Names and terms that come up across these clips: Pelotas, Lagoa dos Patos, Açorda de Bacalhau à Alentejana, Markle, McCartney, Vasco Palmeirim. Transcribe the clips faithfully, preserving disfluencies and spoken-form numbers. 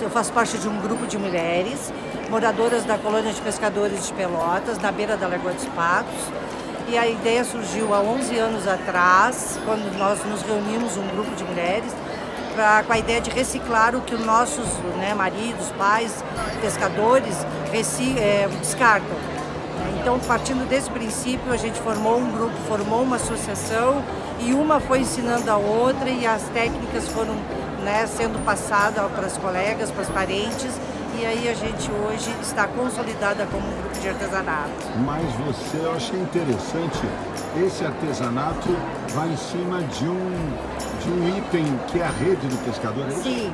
nós, eu faço parte de um grupo de mulheres, moradoras da colônia de pescadores de Pelotas, na beira da Lagoa dos Patos. E a ideia surgiu há onze anos atrás, quando nós nos reunimos, um grupo de mulheres, pra, com a ideia de reciclar o que os nossos né, maridos, pais, pescadores reci, é, descartam. Então, partindo desse princípio, a gente formou um grupo, formou uma associação e uma foi ensinando a outra e as técnicas foram né, sendo passadas para as colegas, para as parentes. E aí a gente hoje está consolidada como um grupo de artesanato. Mas você, eu achei interessante, esse artesanato vai em cima de um, de um item que é a rede do pescador, é isso? Sim,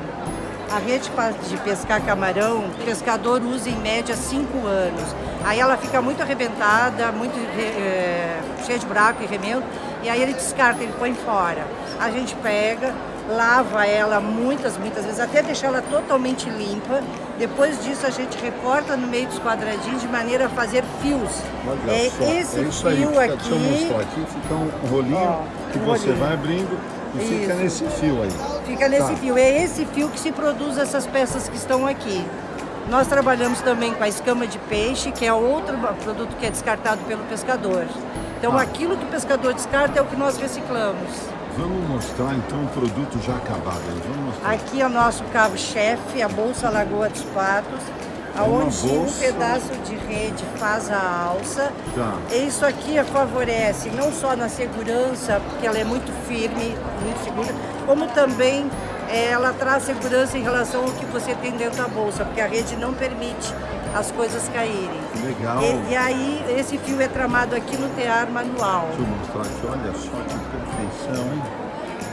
a rede de pescar camarão, o pescador usa em média cinco anos. Aí ela fica muito arrebentada, muito é, cheia de buraco e remendo, e aí ele descarta, ele põe fora. A gente pega, lava ela muitas, muitas vezes, até deixar ela totalmente limpa. Depois disso a gente recorta no meio dos quadradinhos de maneira a fazer fios. Olha é só, esse é isso fio aí, aqui. Mostrar aqui, fica um rolinho ó, que um você rolinho. vai abrindo e isso. fica nesse fio aí. Fica nesse tá. fio, é esse fio que se produz essas peças que estão aqui. Nós trabalhamos também com a escama de peixe, que é outro produto que é descartado pelo pescador. Então ah. aquilo que o pescador descarta é o que nós reciclamos. Vamos mostrar então o produto já acabado. Vamos Aqui é o nosso carro-chefe, a Bolsa Lagoa dos Patos, onde um pedaço de rede faz a alça. Tá. Isso aqui favorece não só na segurança, porque ela é muito firme, muito segura, como também ela traz segurança em relação ao que você tem dentro da bolsa, porque a rede não permite as coisas caírem. Legal. E, e aí esse fio é tramado aqui no tear manual. Deixa eu mostrar aqui, olha só que perfeição, hein?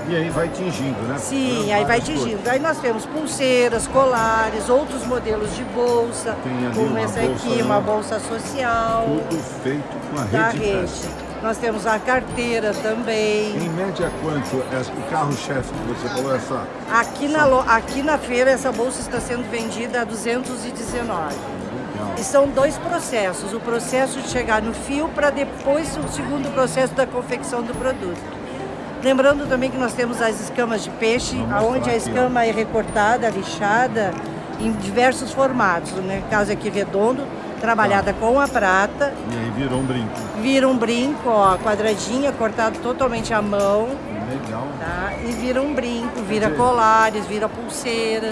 E aí vai tingindo, né? Sim, aí vai tingindo. Coisas. Aí nós temos pulseiras, colares, outros modelos de bolsa, tem ali como uma essa bolsa, aqui, uma bolsa social. Tudo feito com a da rede. rede. Nós temos a carteira também. Em média quanto é o carro-chefe que você falou? Essa... Aqui, na lo... Aqui na feira essa bolsa está sendo vendida a duzentos e dezenove reais. E são dois processos, o processo de chegar no fio para depois o segundo processo da confecção do produto. Lembrando também que nós temos as escamas de peixe, onde a escama aqui, é recortada, lixada em diversos formatos, né? No caso aqui redondo, trabalhada tá. com a prata. E aí vira um brinco. Vira um brinco, ó, quadradinha, cortado totalmente à mão. Legal. Tá? E vira um brinco, vira colares, vira pulseiras.